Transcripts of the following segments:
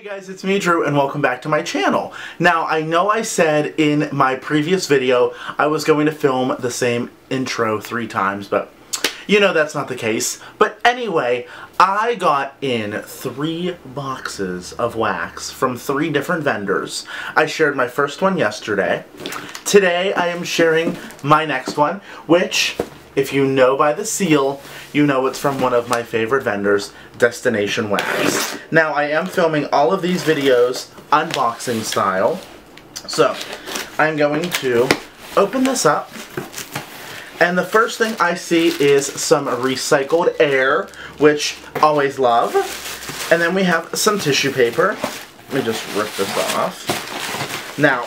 Hey guys, it's me, Drew, and welcome back to my channel. Now, I know I said in my previous video I was going to film the same intro 3 times, but you know that's not the case. But anyway, I got in 3 boxes of wax from 3 different vendors. I shared my first one yesterday. Today, I am sharing my next one, which, if you know by the seal, you know it's from one of my favorite vendors, Destination Wax. Now, I am filming all of these videos unboxing style, so I'm going to open this up, and the first thing I see is some recycled air, which always love, and then we have some tissue paper. Let me just rip this off. Now,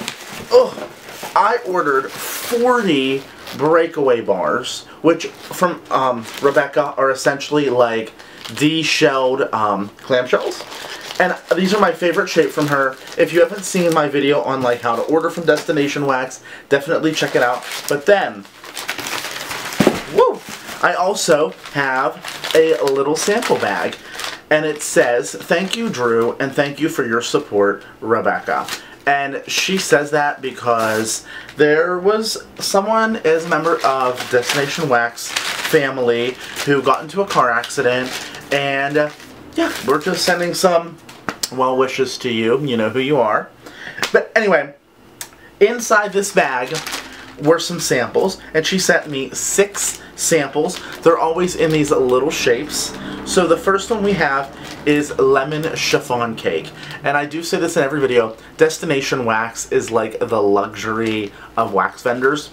I ordered 40 breakaway bars, which from Rebecca are essentially like de-shelled clamshells, and these are my favorite shape from her. If you haven't seen my video on like how to order from Destination Wax, definitely check it out. But then, I also have a little sample bag, and it says, "Thank you, Drew, and thank you for your support, Rebecca." And she says that because there was someone as a member of Destination Wax family who got into a car accident, and yeah, we're just sending some well wishes to you. You know who you are. But anyway, inside this bag were some samples, and she sent me 6 samples. They're always in these little shapes. So the first one we have is lemon chiffon cake, and I do say this in every video, Destination Wax is like the luxury of wax vendors.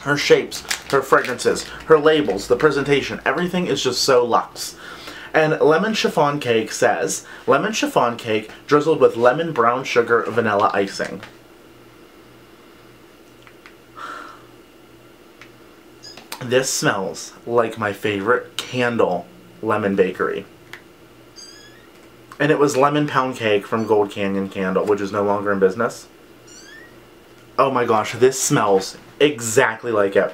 Her shapes, her fragrances, her labels, the presentation, everything is just so luxe. And lemon chiffon cake says, lemon chiffon cake drizzled with lemon brown sugar vanilla icing. This smells like my favorite candle, Lemon Bakery. And it was Lemon Pound Cake from Gold Canyon Candle, which is no longer in business. Oh my gosh, this smells exactly like it.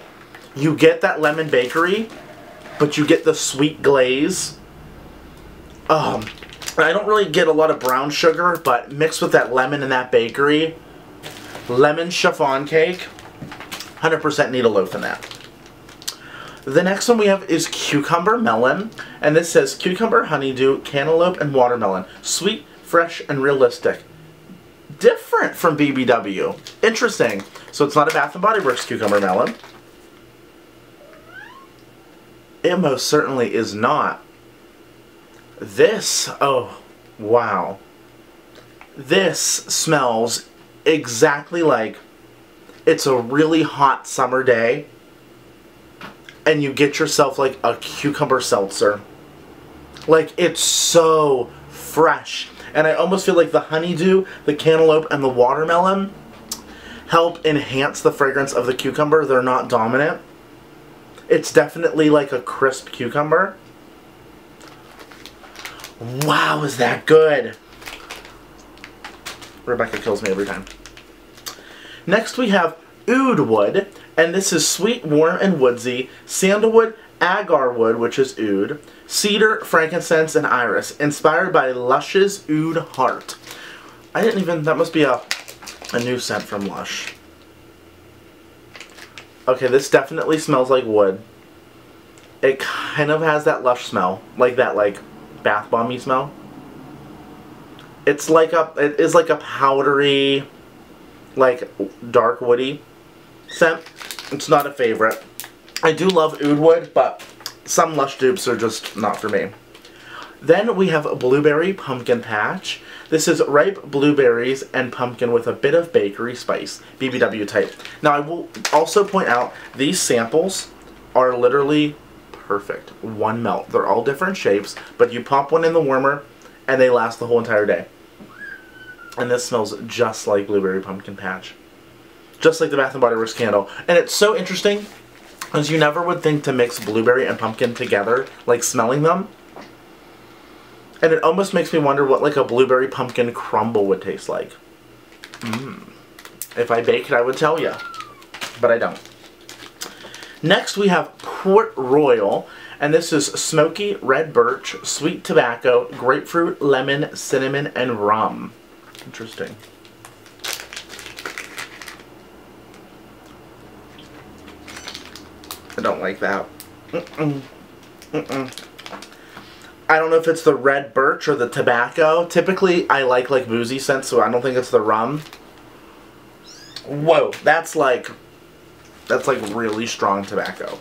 You get that Lemon Bakery, but you get the sweet glaze. I don't really get a lot of brown sugar, but mixed with that lemon and that bakery, lemon chiffon cake, 100% need a loaf in that. The next one we have is cucumber melon, and this says cucumber, honeydew, cantaloupe, and watermelon. Sweet, fresh, and realistic. Different from BBW. Interesting. So it's not a Bath and Body Works cucumber melon. It most certainly is not. This, oh, wow. This smells exactly like it's a really hot summer day, and you get yourself like a cucumber seltzer. Like, it's so fresh, and I almost feel like the honeydew, the cantaloupe, and the watermelon help enhance the fragrance of the cucumber. They're not dominant. It's definitely like a crisp cucumber. Wow, is that good. Rebecca kills me every time. Next we have oud wood, and this is sweet, warm, and woodsy, sandalwood, agarwood, which is oud, cedar, frankincense, and iris, inspired by Lush's Oud Heart. I didn't even, that must be a new scent from Lush. Okay, this definitely smells like wood. It kind of has that Lush smell, like that like bath bomb-y smell. It's like it is like a powdery, like dark woody scent. It's not a favorite. I do love oud wood, but some Lush dupes are just not for me. Then we have a blueberry pumpkin patch. This is ripe blueberries and pumpkin with a bit of bakery spice, BBW type. Now I will also point out these samples are literally perfect. One melt. They're all different shapes, but you pop one in the warmer and they last the whole entire day. And this smells just like blueberry pumpkin patch. Just like the Bath and Body Works candle. And it's so interesting, because you never would think to mix blueberry and pumpkin together, like smelling them. And it almost makes me wonder what like a blueberry pumpkin crumble would taste like. If I baked, I would tell you, but I don't. Next we have Port Royal, and this is smoky red birch, sweet tobacco, grapefruit, lemon, cinnamon, and rum. Interesting. I don't like that. I don't know if it's the red birch or the tobacco. Typically, I like boozy scents, so I don't think it's the rum. Whoa, that's like really strong tobacco.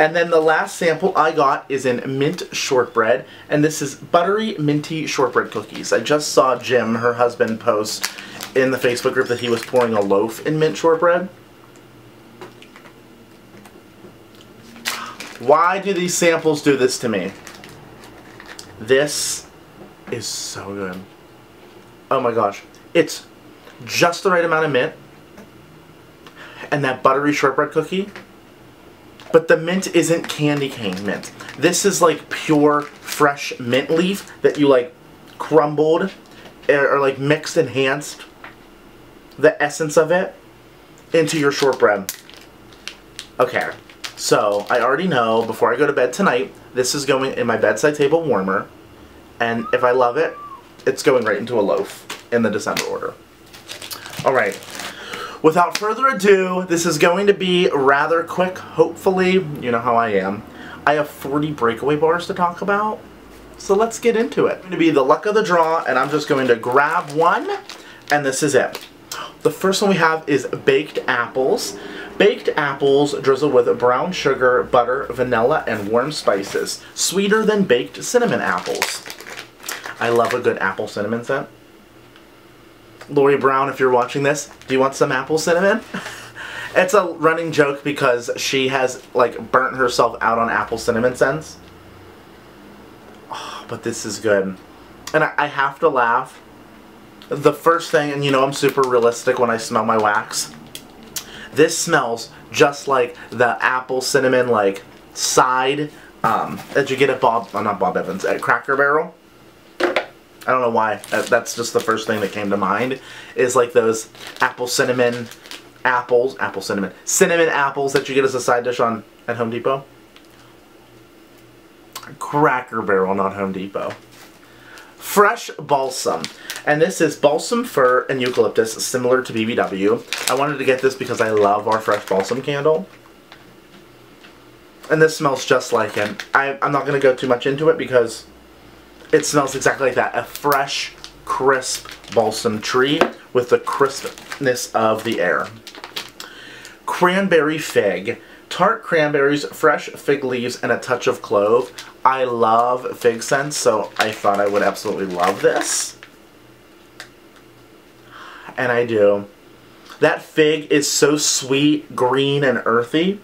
And then the last sample I got is in mint shortbread, and this is buttery minty shortbread cookies. I just saw Jim, her husband, post in the Facebook group that he was pouring a loaf in mint shortbread. Why do these samples do this to me? This is so good. Oh my gosh. It's just the right amount of mint and that buttery shortbread cookie. But the mint isn't candy cane mint. This is like pure fresh mint leaf that you like crumbled or like mixed, enhanced the essence of it into your shortbread. Okay. So, I already know, before I go to bed tonight, this is going in my bedside table warmer, and if I love it, it's going right into a loaf in the December order. Alright, without further ado, this is going to be rather quick, hopefully. You know how I am. I have 40 breakaway bars to talk about, so let's get into it. It's going to be the luck of the draw, and I'm just going to grab one, and this is it. The first one we have is baked apples. Baked apples drizzled with brown sugar, butter, vanilla, and warm spices. Sweeter than baked cinnamon apples. I love a good apple cinnamon scent. Lori Brown, if you're watching this, do you want some apple cinnamon? It's a running joke because she has, like, burnt herself out on apple cinnamon scents. Oh, but this is good. And I have to laugh. The first thing, and you know I'm super realistic when I smell my wax. This smells just like the apple cinnamon like side that you get at not Bob Evans, at Cracker Barrel. I don't know why. That's just the first thing that came to mind, is like those cinnamon apples that you get as a side dish at Home Depot. Cracker Barrel, not Home Depot. Fresh balsam, and this is balsam fir and eucalyptus, similar to BBW. I wanted to get this because I love our fresh balsam candle, and this smells just like it. I'm not going to go too much into it because it smells exactly like that, a fresh, crisp balsam tree with the crispness of the air. Cranberry fig. Tart cranberries, fresh fig leaves, and a touch of clove. I love fig scents, so I thought I would absolutely love this. And I do. That fig is so sweet, green, and earthy.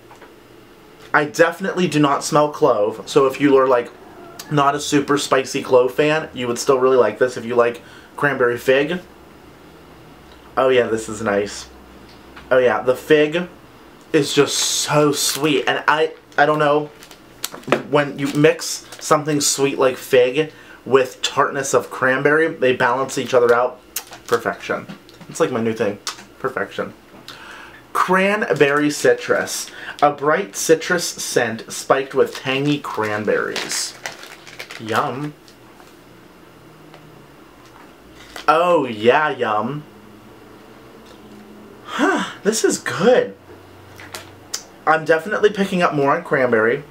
I definitely do not smell clove, so if you are like not a super spicy clove fan, you would still really like this if you like cranberry fig. Oh yeah, this is nice. Oh yeah, the fig is just so sweet, and I don't know, when you mix something sweet like fig with tartness of cranberry, they balance each other out. Perfection. It's like my new thing. Perfection. Cranberry citrus. A bright citrus scent spiked with tangy cranberries. Yum. Oh yeah, yum. Huh, this is good. I'm definitely picking up more on cranberry.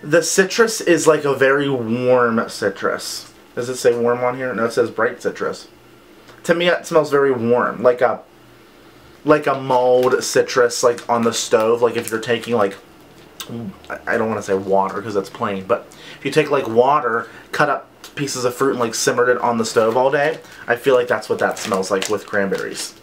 The citrus is like a very warm citrus. Does it say warm on here? No, it says bright citrus. To me, it smells very warm, like a mulled citrus, like on the stove. Like if you're taking like, I don't want to say water because that's plain, but if you take like water, cut up pieces of fruit and like simmered it on the stove all day, I feel like that's what that smells like with cranberries.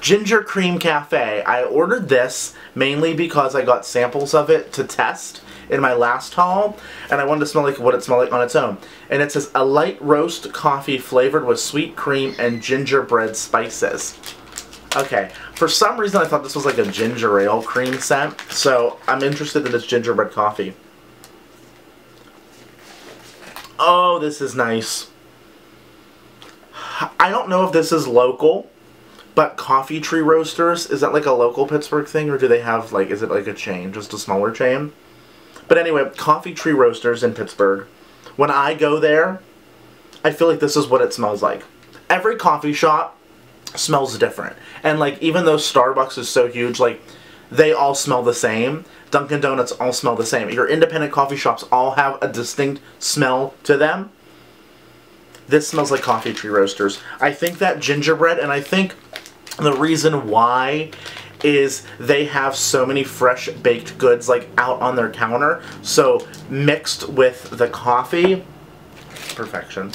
Ginger Cream Cafe. I ordered this mainly because I got samples of it to test in my last haul, and I wanted to smell like what it smelled like on its own. And it says a light roast coffee flavored with sweet cream and gingerbread spices. Okay, for some reason I thought this was like a ginger ale cream scent, so I'm interested in this gingerbread coffee. Oh, this is nice. I don't know if this is local, But Coffee Tree Roasters, is that like a local Pittsburgh thing, or do they have like, is it like a chain, just a smaller chain? But anyway, Coffee Tree Roasters in Pittsburgh. When I go there, I feel like this is what it smells like. Every coffee shop smells different. And like, even though Starbucks is so huge, like they all smell the same. Dunkin' Donuts all smell the same. Your independent coffee shops all have a distinct smell to them. This smells like Coffee Tree Roasters. I think that gingerbread, and I think the reason why is they have so many fresh baked goods like out on their counter. So mixed with the coffee, perfection.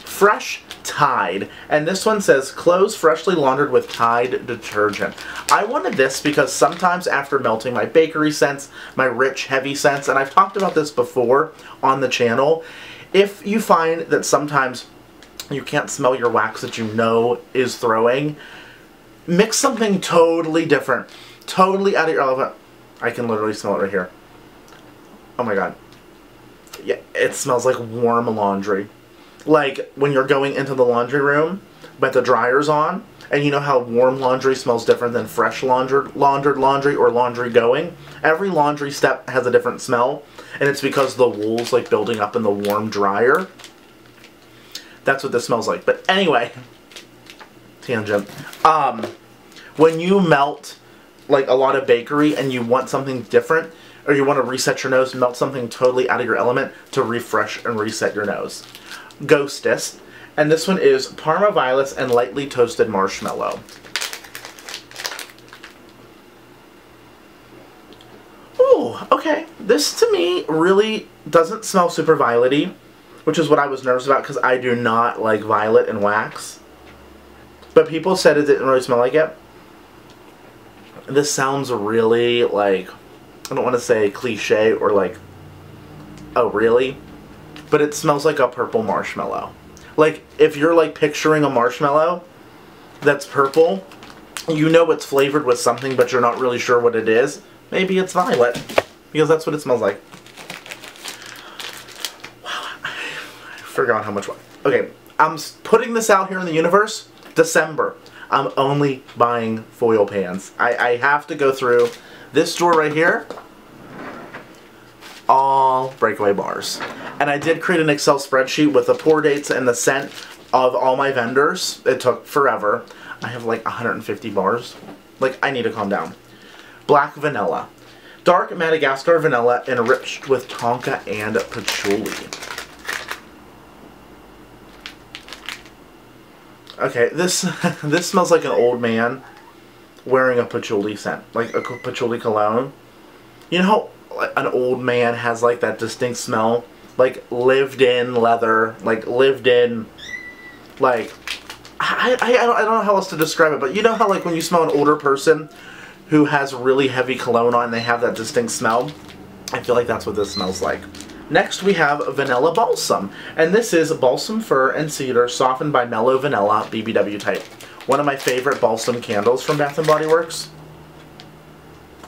Fresh Tide, and this one says clothes freshly laundered with Tide detergent. I wanted this because sometimes after melting my bakery scents, my rich heavy scents, and I've talked about this before on the channel, if you find that sometimes you can't smell your wax that you know is throwing, mix something totally different, totally out of your element. I can literally smell it right here. Oh my god. Yeah, it smells like warm laundry. Like when you're going into the laundry room, but the dryer's on, and you know how warm laundry smells different than fresh laundered laundry or laundry going? Every laundry step has a different smell, and it's because the wool's like building up in the warm dryer. That's what this smells like. But anyway, tangent. When you melt like a lot of bakery and you want something different, or you want to reset your nose, melt something totally out of your element to refresh and reset your nose. Ghostest, and this one is Parma Violets and lightly toasted marshmallow. Ooh, okay. This to me really doesn't smell super violety, which is what I was nervous about because I do not like violet and wax. But people said it didn't really smell like it. This sounds really like, I don't want to say cliche or like, oh really? But it smells like a purple marshmallow. Like, if you're like picturing a marshmallow that's purple, you know it's flavored with something, but you're not really sure what it is. Maybe it's violet, because that's what it smells like. Wow, I forgot how much. Okay, I'm putting this out here in the universe. December. I'm only buying foil pans. I have to go through this drawer right here. All breakaway bars. And I did create an Excel spreadsheet with the pour dates and the scent of all my vendors. It took forever. I have like 150 bars. Like, I need to calm down. Black vanilla. Dark Madagascar vanilla enriched with tonka and patchouli. Okay, this smells like an old man wearing a patchouli scent. Like a patchouli cologne. You know how an old man has like that distinct smell? Like lived in leather, like lived in, like, I don't know how else to describe it, but you know how like when you smell an older person who has really heavy cologne on, they have that distinct smell? I feel like that's what this smells like. Next we have Vanilla Balsam, and this is balsam fir and cedar softened by mellow vanilla BBW type. One of my favorite balsam candles from Bath and Body Works.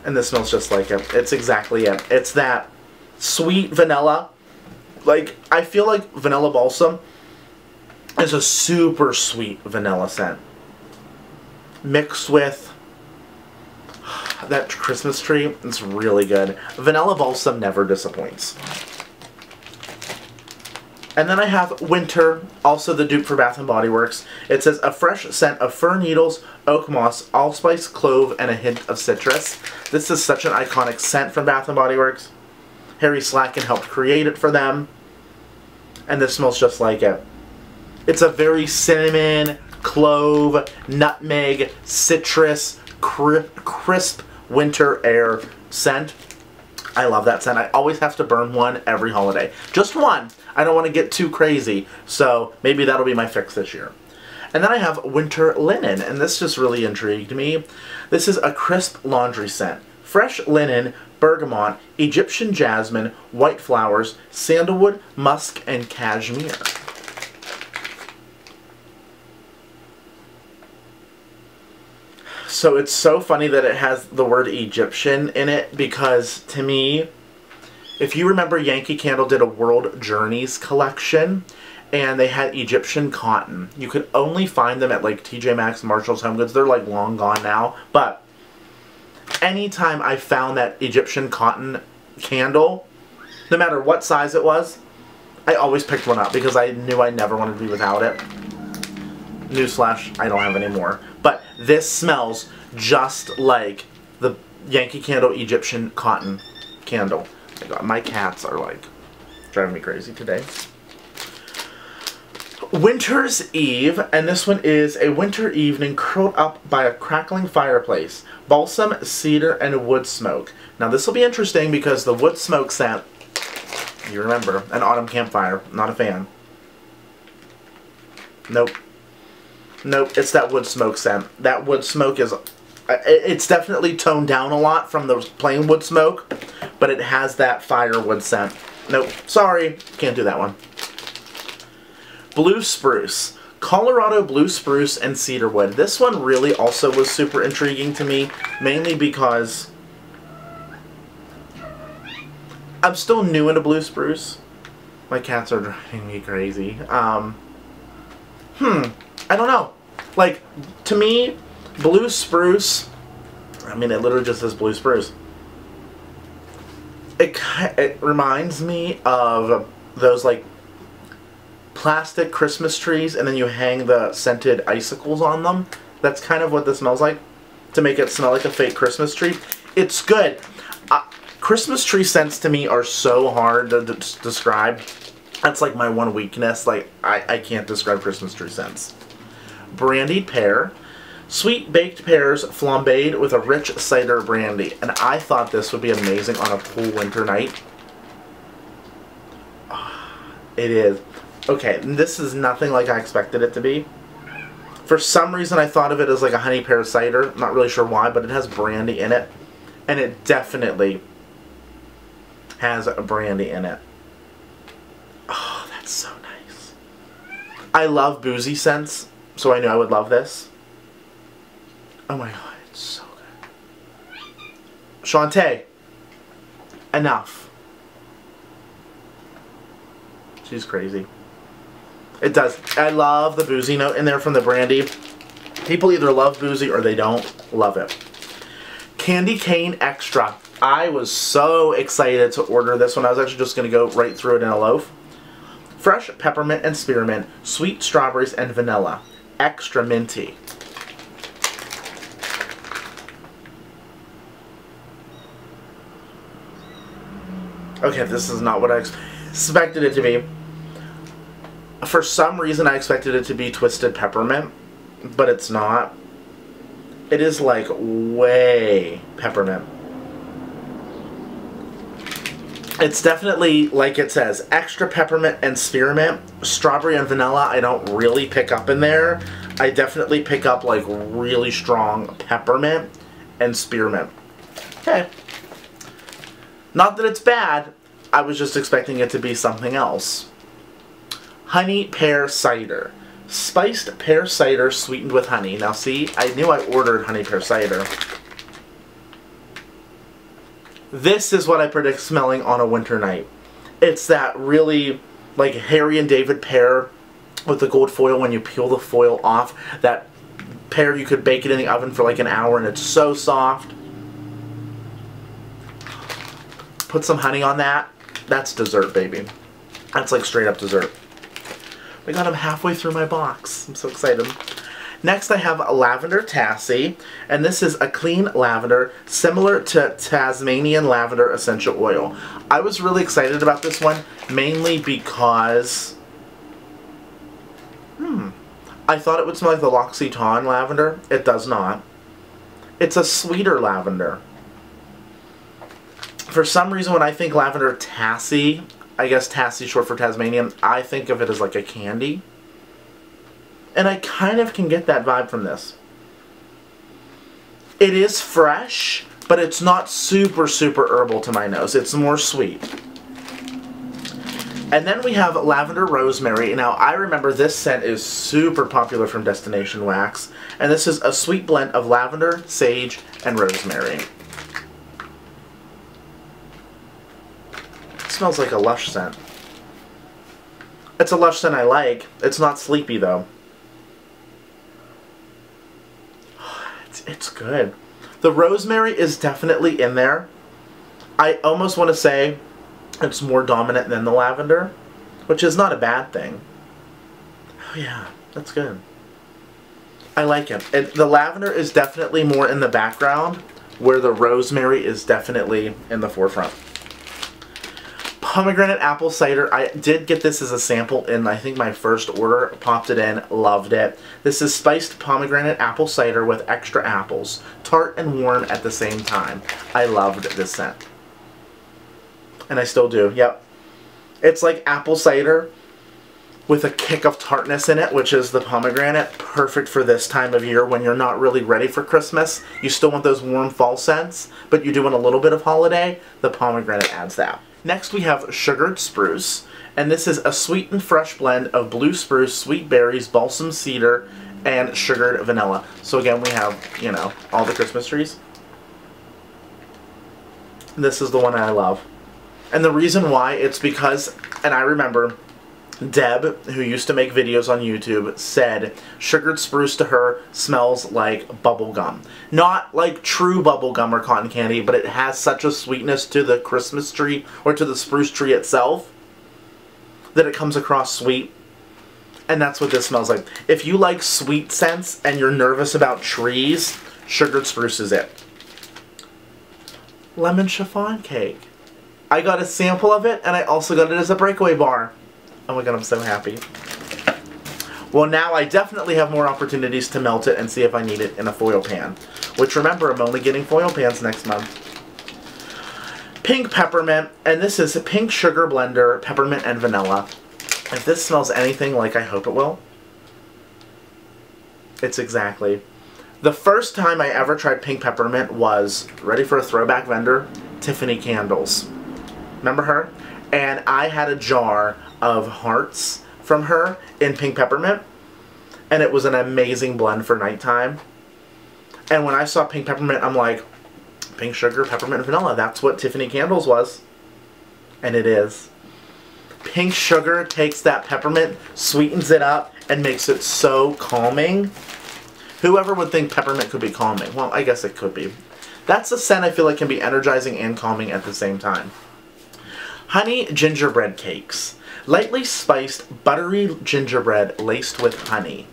And this smells just like it. It's exactly it. It's that sweet vanilla. Like, I feel like Vanilla Balsam is a super sweet vanilla scent. Mixed with that Christmas tree, it's really good. Vanilla Balsam never disappoints. And then I have Winter, also the dupe for Bath and Body Works. It says, a fresh scent of fir needles, oak moss, allspice, clove, and a hint of citrus. This is such an iconic scent from Bath and Body Works. Harry Slatkin helped create it for them, and this smells just like it. It's a very cinnamon, clove, nutmeg, citrus, crisp winter air scent. I love that scent. I always have to burn one every holiday. Just one. I don't want to get too crazy, so maybe that'll be my fix this year. And then I have Winter Linen, and this just really intrigued me. This is a crisp laundry scent. Fresh linen, bergamot, Egyptian jasmine, white flowers, sandalwood, musk, and cashmere. So it's so funny that it has the word Egyptian in it, because to me, if you remember, Yankee Candle did a World Journeys collection, and they had Egyptian cotton. You could only find them at like TJ Maxx, Marshall's, Home Goods. They're like long gone now, but anytime I found that Egyptian cotton candle, no matter what size it was, I always picked one up because I knew I never wanted to be without it. Newsflash, I don't have any more. But this smells just like the Yankee Candle Egyptian cotton candle. My cats are like driving me crazy today. Winter's Eve, and this one is a winter evening curled up by a crackling fireplace. Balsam, cedar, and wood smoke. Now this will be interesting because the wood smoke scent, you remember, an autumn campfire. Not a fan. Nope. Nope, it's that wood smoke scent. That wood smoke is, it's definitely toned down a lot from the plain wood smoke, but it has that firewood scent. Nope, sorry, can't do that one. Blue Spruce. Colorado Blue Spruce and Cedarwood. This one really also was super intriguing to me, mainly because I'm still new into Blue Spruce. My cats are driving me crazy. I don't know. Like, to me, Blue Spruce, I mean, it literally just says Blue Spruce. It reminds me of those, like, plastic Christmas trees, and then you hang the scented icicles on them. That's kind of what this smells like, to make it smell like a fake Christmas tree. It's good. Christmas tree scents to me are so hard to describe. That's like my one weakness. Like I can't describe Christmas tree scents. Brandied pear. Sweet baked pears flambéed with a rich cider brandy. And I thought this would be amazing on a cool winter night. It is. Okay, this is nothing like I expected it to be. For some reason I thought of it as like a honey pear cider. I'm not really sure why, but it has brandy in it. And it definitely has a brandy in it. Oh, that's so nice. I love boozy scents, so I knew I would love this. Oh my god, it's so good. Shantae, enough. She's crazy. It does. I love the boozy note in there from the brandy. People either love boozy or they don't love it. Candy Cane Extra. I was so excited to order this one. I was actually just going to go right through it in a loaf. Fresh peppermint and spearmint, sweet strawberries and vanilla. Extra minty. Okay, this is not what I expected it to be. For some reason, I expected it to be twisted peppermint, but it's not. It is like way peppermint. It's definitely, like it says, extra peppermint and spearmint. Strawberry and vanilla, I don't really pick up in there. I definitely pick up like really strong peppermint and spearmint. Okay. Not that it's bad. I was just expecting it to be something else. Honey pear cider. Spiced pear cider sweetened with honey. Now see, I knew I ordered honey pear cider. This is what I predict smelling on a winter night. It's that really like Harry and David pear with the gold foil. When you peel the foil off, that pear, you could bake it in the oven for like an hour and it's so soft. Put some honey on that. That's dessert, baby. That's like straight up dessert. I got them halfway through my box. I'm so excited. Next I have a Lavender Tassie, and this is a clean lavender similar to Tasmanian lavender essential oil. I was really excited about this one mainly because I thought it would smell like the L'Occitane lavender. It does not. It's a sweeter lavender. For some reason when I think Lavender Tassie, I guess Tassie short for Tasmanian, I think of it as like a candy. And I kind of can get that vibe from this. It is fresh, but it's not super, super herbal to my nose. It's more sweet. And then we have Lavender Rosemary. Now, I remember this scent is super popular from Destination Wax. And this is a sweet blend of lavender, sage, and rosemary. Smells like a Lush scent. It's a Lush scent I like. It's not sleepy though. It's good. The rosemary is definitely in there. I almost want to say it's more dominant than the lavender, which is not a bad thing. Oh yeah, that's good. I like it. The lavender is definitely more in the background, where the rosemary is definitely in the forefront. Pomegranate apple cider. I did get this as a sample in, I think, my first order. Popped it in. Loved it. This is spiced pomegranate apple cider with extra apples. Tart and warm at the same time. I loved this scent. And I still do. Yep. It's like apple cider with a kick of tartness in it, which is the pomegranate. Perfect for this time of year when you're not really ready for Christmas. You still want those warm fall scents, but you do want a little bit of holiday. The pomegranate adds that. Next we have Sugared Spruce, and this is a sweet and fresh blend of blue spruce, sweet berries, balsam cedar, and sugared vanilla. So again, we have, you know, all the Christmas trees. This is the one I love. And the reason why, it's because, and I remember Deb, who used to make videos on YouTube, said sugared spruce to her smells like bubblegum. Not like true bubblegum or cotton candy, but it has such a sweetness to the Christmas tree, or to the spruce tree itself, that it comes across sweet. And that's what this smells like. If you like sweet scents and you're nervous about trees, sugared spruce is it. Lemon chiffon cake. I got a sample of it, and I also got it as a breakaway bar. Oh my god, I'm so happy. Well, now I definitely have more opportunities to melt it and see if I need it in a foil pan. Which, remember, I'm only getting foil pans next month. Pink peppermint, and this is a pink sugar blender, peppermint and vanilla. If this smells anything like I hope it will, it's exactly. The first time I ever tried pink peppermint was, ready for a throwback vendor, Tiffany Candles. Remember her? And I had a jar of hearts from her in pink peppermint, and it was an amazing blend for nighttime. And when I saw pink peppermint, I'm like, pink sugar, peppermint, vanilla, that's what Tiffany Candles was. And it is. Pink sugar takes that peppermint, sweetens it up, and makes it so calming. Whoever would think peppermint could be calming? Well, I guess it could be. That's a scent I feel like can be energizing and calming at the same time. Honey gingerbread cakes. Lightly spiced, buttery gingerbread laced with honey.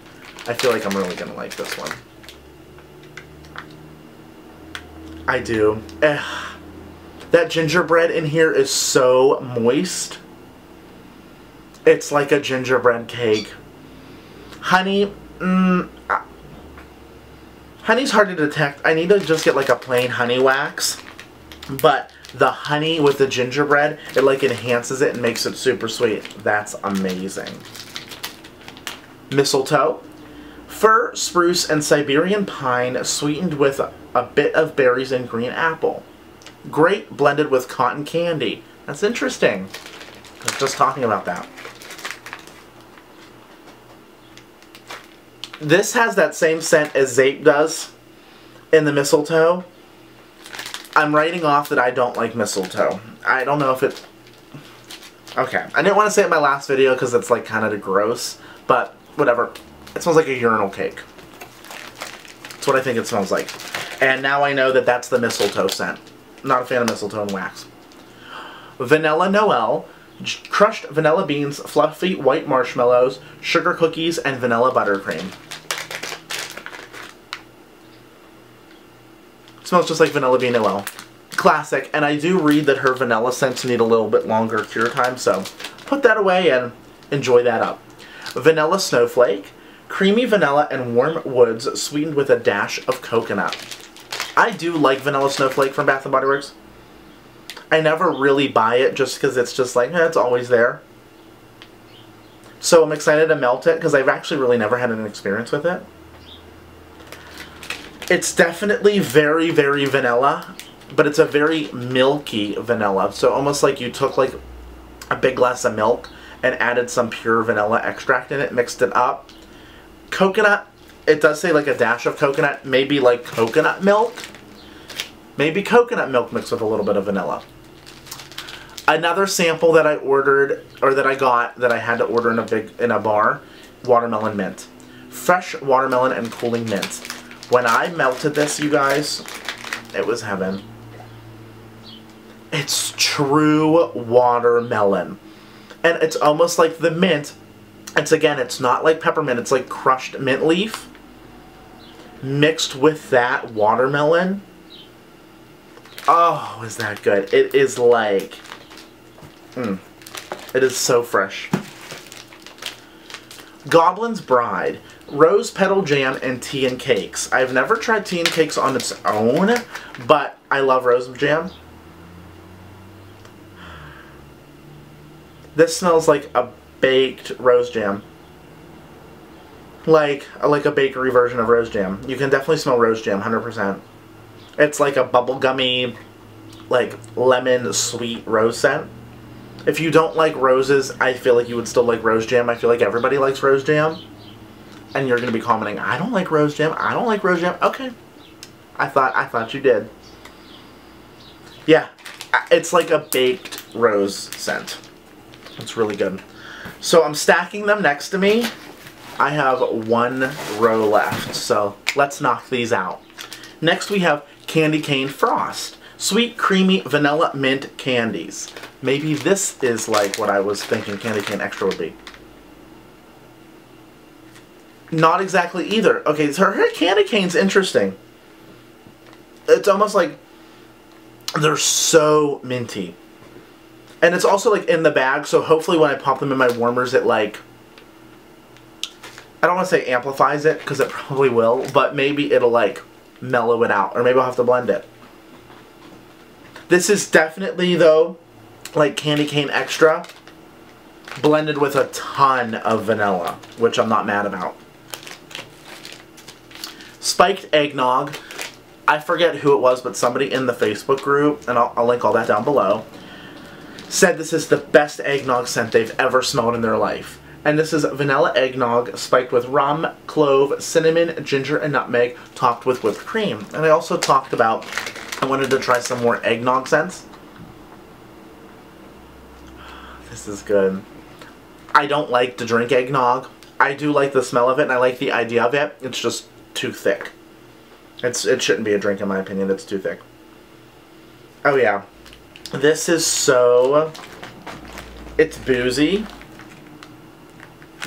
I feel like I'm really going to like this one. I do. Ugh. That gingerbread in here is so moist. It's like a gingerbread cake. Honey, honey's hard to detect. I need to just get like a plain honey wax. But the honey with the gingerbread, it like enhances it and makes it super sweet. That's amazing. Mistletoe. Fir, spruce, and Siberian pine sweetened with a bit of berries and green apple. Grape blended with cotton candy. That's interesting. I was just talking about that. This has that same scent as Zape does in the mistletoe. I'm writing off that I don't like mistletoe. I don't know if it... Okay, I didn't want to say it in my last video because it's like kind of gross, but whatever. It smells like a urinal cake. That's what I think it smells like. And now I know that that's the mistletoe scent. I'm not a fan of mistletoe and wax. Vanilla Noel, crushed vanilla beans, fluffy white marshmallows, sugar cookies, and vanilla buttercream. Smells just like vanilla bean oil. Classic, and I do read that her vanilla scents need a little bit longer cure time, so put that away and enjoy that up. Vanilla snowflake, creamy vanilla and warm woods sweetened with a dash of coconut. I do like vanilla snowflake from Bath and Body Works. I never really buy it just because it's just like, eh, it's always there. So I'm excited to melt it because I've actually really never had an experience with it. It's definitely very, very vanilla, but it's a very milky vanilla. So almost like you took like a big glass of milk and added some pure vanilla extract in it, mixed it up. Coconut, it does say like a dash of coconut, maybe like coconut milk. Maybe coconut milk mixed with a little bit of vanilla. Another sample that I ordered, or that I got, that I had to order in a bar, watermelon mint. Fresh watermelon and cooling mint. When I melted this, you guys, it was heaven. It's true watermelon. And it's almost like the mint. It's, again, it's not like peppermint. It's like crushed mint leaf mixed with that watermelon. Oh, is that good. It is like... It is so fresh. Goblin's Bride. Rose petal jam and tea and cakes. I've never tried tea and cakes on its own, but I love rose jam. This smells like a baked rose jam. Like a bakery version of rose jam. You can definitely smell rose jam, 100%. It's like a bubblegummy, like lemon sweet rose scent. If you don't like roses, I feel like you would still like rose jam. I feel like everybody likes rose jam. And you're going to be commenting, I don't like rose jam. I don't like rose jam. Okay. I thought you did. Yeah. It's like a baked rose scent. It's really good. So I'm stacking them next to me. I have one row left. So let's knock these out. Next we have Candy Cane Frost. Sweet, creamy, vanilla, mint candies. Maybe this is like what I was thinking Candy Cane Extra would be. Not exactly either. Okay, so her candy cane's interesting. It's almost like they're so minty. And it's also like in the bag, so hopefully when I pop them in my warmers it like... I don't want to say amplifies it, because it probably will, but maybe it'll like mellow it out. Or maybe I'll have to blend it. This is definitely, though, like Candy Cane Extra, blended with a ton of vanilla, which I'm not mad about. Spiked Eggnog. I forget who it was, but somebody in the Facebook group, and I'll link all that down below, said this is the best eggnog scent they've ever smelled in their life. And this is vanilla eggnog spiked with rum, clove, cinnamon, ginger, and nutmeg, topped with whipped cream. And I also talked about I wanted to try some more eggnog scents. This is good. I don't like to drink eggnog. I do like the smell of it and I like the idea of it. It's just too thick. It shouldn't be a drink in my opinion. It's too thick. Oh yeah. This is so... It's boozy.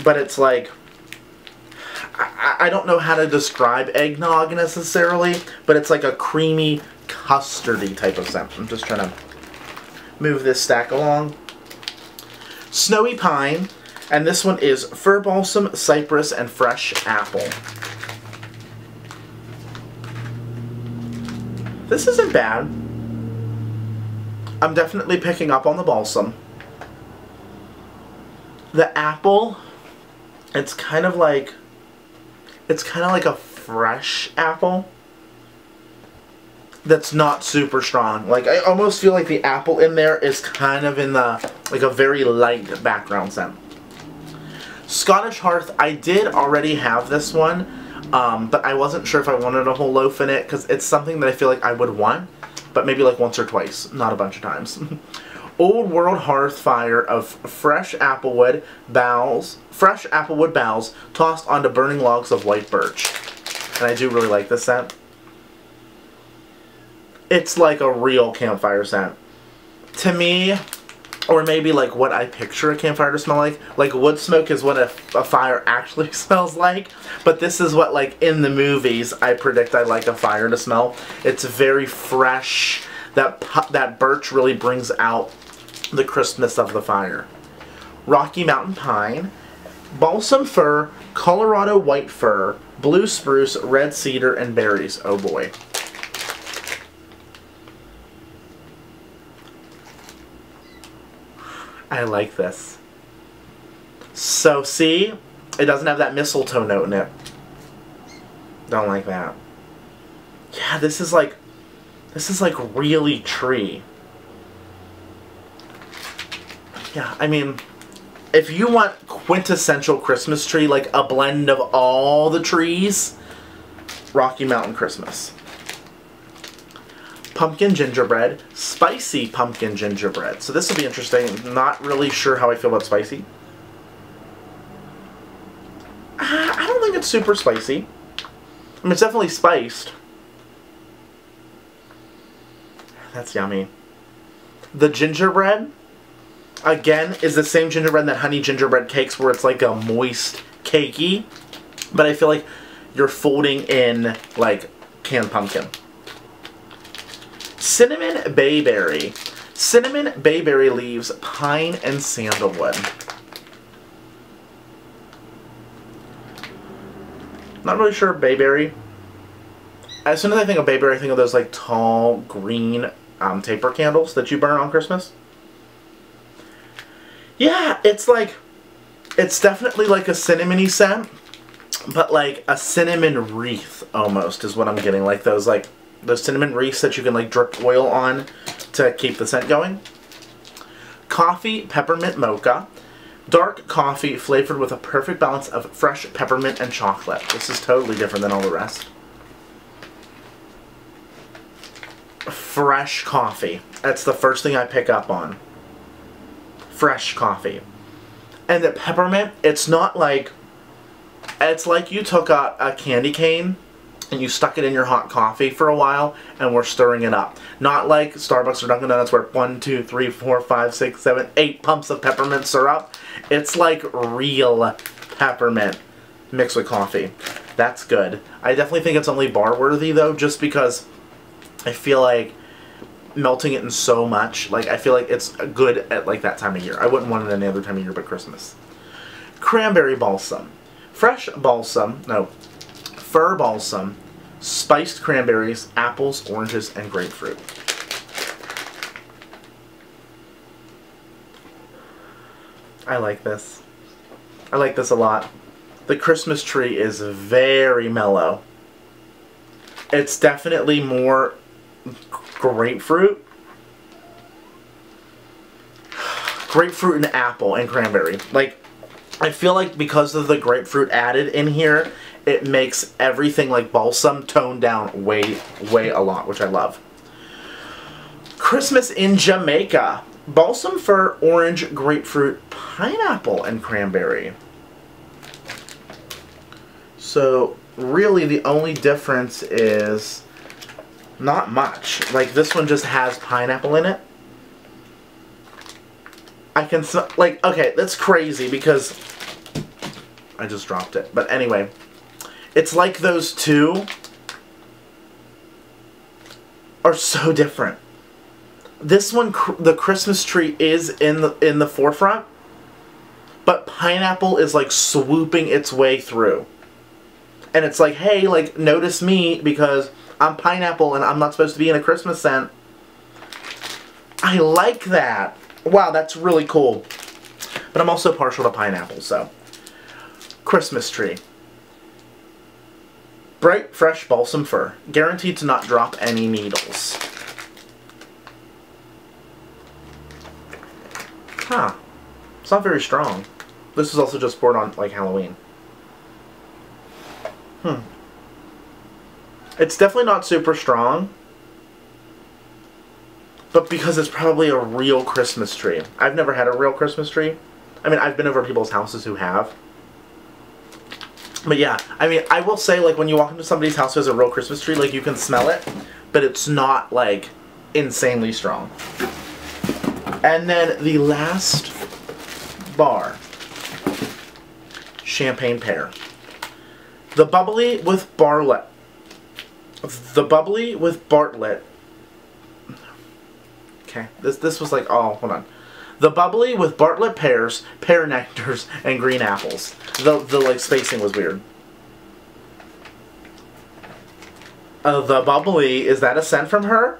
But it's like... I don't know how to describe eggnog necessarily, but it's like a creamy, custardy type of scent. I'm just trying to move this stack along. Snowy Pine, and this one is fir balsam, cypress, and fresh apple. This isn't bad. I'm definitely picking up on the balsam. The apple, it's kind of like a fresh apple that's not super strong. Like, I almost feel like the apple in there is kind of in the, like, a very light background scent. Scottish Hearth, I did already have this one, but I wasn't sure if I wanted a whole loaf in it, because it's something that I feel like I would want, but maybe like once or twice, not a bunch of times. Old World Hearth Fire of fresh applewood boughs tossed onto burning logs of white birch. And I do really like this scent. It's like a real campfire scent. To me, or maybe like what I picture a campfire to smell like wood smoke is what a fire actually smells like, but this is what, like, in the movies I predict I like a fire to smell. It's very fresh. That birch really brings out the crispness of the fire. Rocky Mountain Pine, balsam fir, Colorado white fir, blue spruce, red cedar, and berries. Oh boy. I like this. So see, it doesn't have that mistletoe note in it. Don't like that. Yeah, this is like really tree. Yeah, I mean, if you want quintessential Christmas tree, like a blend of all the trees, Rocky Mountain Christmas. pumpkin gingerbread, spicy pumpkin gingerbread. So this will be interesting. Not really sure how I feel about spicy. I don't think it's super spicy. I mean, it's definitely spiced. That's yummy. The gingerbread, again, is the same gingerbread that honey gingerbread cakes, where it's like a moist, cakey, but I feel like you're folding in like canned pumpkin. Cinnamon bayberry. Cinnamon bayberry leaves, pine and sandalwood. Not really sure bayberry. As soon as I think of bayberry, I think of those like tall green taper candles that you burn on Christmas. Yeah, it's like, it's definitely like a cinnamony scent, but like a cinnamon wreath almost is what I'm getting. Like those cinnamon wreaths that you can like drip oil on to keep the scent going. Coffee peppermint mocha. Dark coffee flavored with a perfect balance of fresh peppermint and chocolate. This is totally different than all the rest. Fresh coffee. That's the first thing I pick up on. Fresh coffee. And the peppermint, it's not like, it's like you took a candy cane and you stuck it in your hot coffee for a while and we're stirring it up. Not like Starbucks or Dunkin' Donuts where 1, 2, 3, 4, 5, 6, 7, 8 pumps of peppermint syrup. It's like real peppermint mixed with coffee. That's good. I definitely think it's only bar worthy though, just because I feel like melting it in so much, like I feel like it's good at like that time of year. I wouldn't want it any other time of year but Christmas. Cranberry balsam. Fresh balsam, no, fir balsam, spiced cranberries, apples, oranges, and grapefruit. I like this. I like this a lot. The Christmas tree is very mellow. It's definitely more grapefruit. Grapefruit and apple and cranberry. Like, I feel like because of the grapefruit added in here, it makes everything like balsam toned down way a lot, which I love. Christmas in Jamaica. Balsam fir, orange, grapefruit, pineapple, and cranberry. So really the only difference is not much. Like this one just has pineapple in it. I can, like, okay, that's crazy because I just dropped it. But anyway, it's like those two are so different. This one, the Christmas tree is in the forefront, but pineapple is like swooping its way through. And it's like, hey, like, notice me because I'm pineapple and I'm not supposed to be in a Christmas scent. I like that. Wow, that's really cool. But I'm also partial to pineapple, so. Christmas tree. Bright, fresh balsam fir. Guaranteed to not drop any needles. Huh. It's not very strong. This is also just poured on, like, Halloween. Hmm. It's definitely not super strong. But because it's probably a real Christmas tree. I've never had a real Christmas tree. I mean, I've been over people's houses who have. But yeah, I mean, I will say, like, when you walk into somebody's house who has a real Christmas tree, like, you can smell it, but it's not, like, insanely strong. And then the last bar, champagne pear. The bubbly with Bartlett. The bubbly with Bartlett. Okay, this was like, oh, hold on. The bubbly with Bartlett pears, pear nectars, and green apples. The like, spacing was weird. The bubbly, is that a scent from her?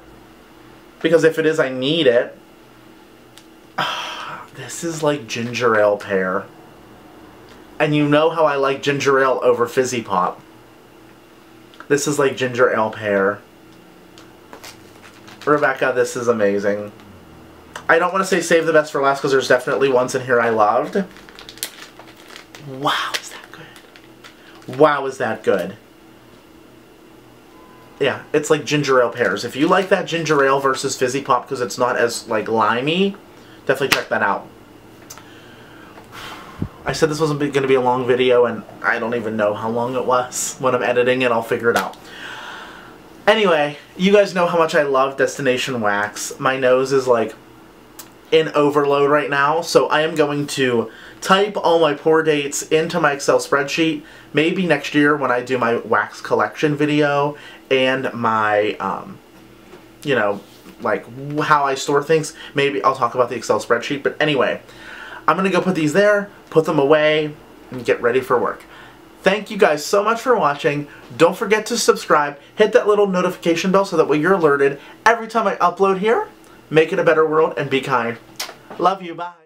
Because if it is, I need it. This is like ginger ale pear. And you know how I like ginger ale over fizzy pop. This is like ginger ale pear. Rebecca, this is amazing. I don't want to say save the best for last because there's definitely ones in here I loved. Wow, is that good? Wow, is that good? Yeah, it's like ginger ale pears. If you like that ginger ale versus fizzy pop because it's not as like limey, definitely check that out. I said this wasn't going to be a long video, and I don't even know how long it was. When I'm editing it, I'll figure it out. Anyway, you guys know how much I love Destination Wax. My nose is like in overload right now, so I am going to type all my pour dates into my Excel spreadsheet. Maybe next year when I do my wax collection video and my, you know, like how I store things, maybe I'll talk about the Excel spreadsheet. But anyway, I'm going to go put these there, put them away, and get ready for work. Thank you guys so much for watching. Don't forget to subscribe. Hit that little notification bell so that way you're alerted every time I upload here. Make it a better world and be kind. Love you. Bye.